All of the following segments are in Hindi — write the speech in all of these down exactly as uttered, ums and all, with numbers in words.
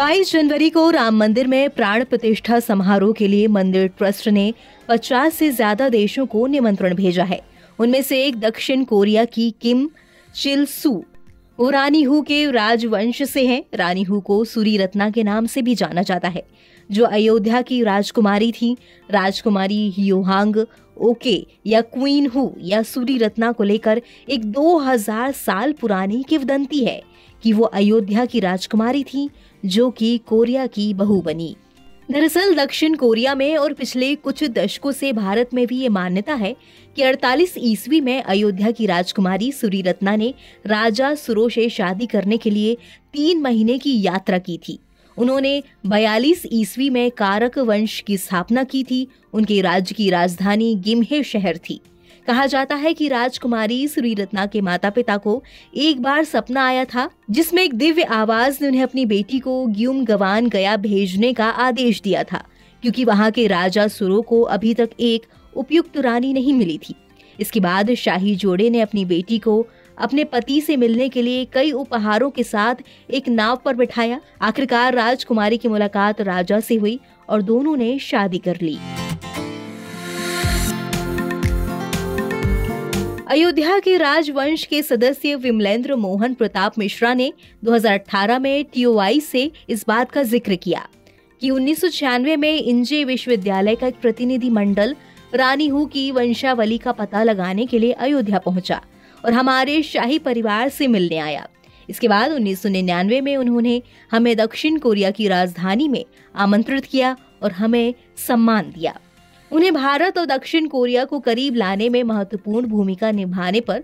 बाईस जनवरी को राम मंदिर में प्राण प्रतिष्ठा समारोह के लिए मंदिर ट्रस्ट ने पचास से ज्यादा देशों को निमंत्रण भेजा है। उनमें से एक दक्षिण कोरिया की किम चिल सू, वो रानी हू के राजवंश से हैं। रानी हू को सूरी रत्ना के नाम से भी जाना जाता है, जो अयोध्या की राजकुमारी थी। राजकुमारी हियो ह्वांग-ओके या क्वीन हू या सूरी रत्ना को लेकर एक दो हज़ार साल पुरानी किंवदंती है कि वो अयोध्या की राजकुमारी थी, जो कि कोरिया की बहू बनी। दरअसल दक्षिण कोरिया में और पिछले कुछ दशकों से भारत में भी ये मान्यता है कि अड़तालीस ईस्वी में अयोध्या की राजकुमारी सूरी रत्ना ने राजा सुरोशे शादी करने के लिए तीन महीने की यात्रा की थी। उन्होंने बयालीस ईस्वी में कारक वंश की स्थापना की थी। उनके राज्य की राजधानी गिम्हे शहर थी। कहा जाता है कि राजकुमारी सूरी रत्ना के माता पिता को एक बार सपना आया था, जिसमें एक दिव्य आवाज ने उन्हें अपनी बेटी को ग्यूम गवान गया भेजने का आदेश दिया था, क्योंकि वहां के राजा सुरो को अभी तक एक उपयुक्त रानी नहीं मिली थी। इसके बाद शाही जोड़े ने अपनी बेटी को अपने पति से मिलने के लिए कई उपहारों के साथ एक नाव पर बिठाया। आखिरकार राजकुमारी की मुलाकात राजा से हुई और दोनों ने शादी कर ली। अयोध्या के राजवंश के सदस्य विमलेन्द्र मोहन प्रताप मिश्रा ने दो हज़ार अठारह में टीओआई से इस बात का जिक्र किया कि उन्नीस सौ छियानवे में इनजे विश्वविद्यालय का एक प्रतिनिधि मंडल रानी हू की वंशावली का पता लगाने के लिए अयोध्या पहुंचा और हमारे शाही परिवार से मिलने आया। इसके बाद उन्नीस सौ निन्यानवे में उन्होंने हमें दक्षिण कोरिया की राजधानी में आमंत्रित किया और हमें सम्मान दिया। उन्हें भारत और दक्षिण कोरिया को करीब लाने में महत्वपूर्ण भूमिका निभाने पर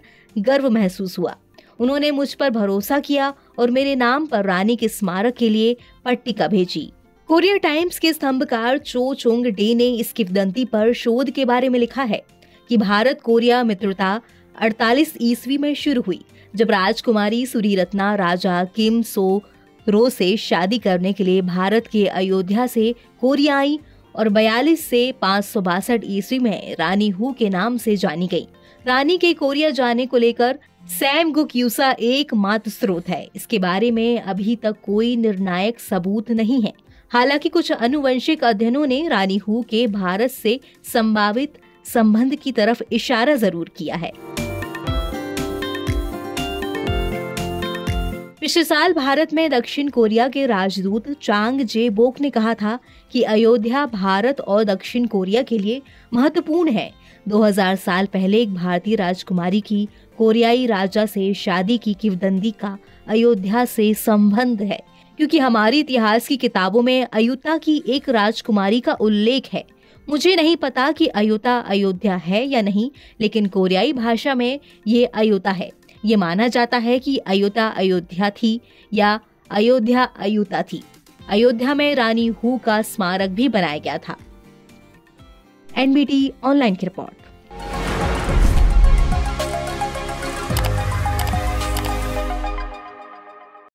गर्व महसूस हुआ। उन्होंने मुझ पर भरोसा किया और मेरे नाम पर रानी के स्मारक के लिए पट्टिका भेजी। कोरिया टाइम्स के स्तंभकार चो चोंग डी ने इस किंवदंती पर शोध के बारे में लिखा है कि भारत कोरिया मित्रता अड़तालीस ईस्वी में शुरू हुई, जब राजकुमारी सूरी रत्ना राजा किम सुरो से शादी करने के लिए भारत के अयोध्या से कोरिया आई और बयालीस से पाँच सौ बासठ ईस्वी में रानी हू के नाम से जानी गई। रानी के कोरिया जाने को लेकर सैम गुक्यूसा एकमात्र स्रोत है। इसके बारे में अभी तक कोई निर्णायक सबूत नहीं है। हालांकि कुछ अनुवंशिक अध्ययनों ने रानी हू के भारत से संभावित संबंध की तरफ इशारा जरूर किया है। पिछले साल भारत में दक्षिण कोरिया के राजदूत चांग जे बोक ने कहा था कि अयोध्या भारत और दक्षिण कोरिया के लिए महत्वपूर्ण है। दो हज़ार साल पहले एक भारतीय राजकुमारी की कोरियाई राजा से शादी की किंवदंती का अयोध्या से संबंध है, क्योंकि हमारी इतिहास की किताबों में अयोध्या की एक राजकुमारी का उल्लेख है। मुझे नहीं पता कि अयोध्या अयोध्या है या नहीं, लेकिन कोरियाई भाषा में ये अयोध्या है। ये माना जाता है कि अयोध्या अयोध्या थी या अयोध्या अयोध्या थी। अयोध्या में रानी हू का स्मारक भी बनाया गया था। एनबीटी ऑनलाइन की रिपोर्ट।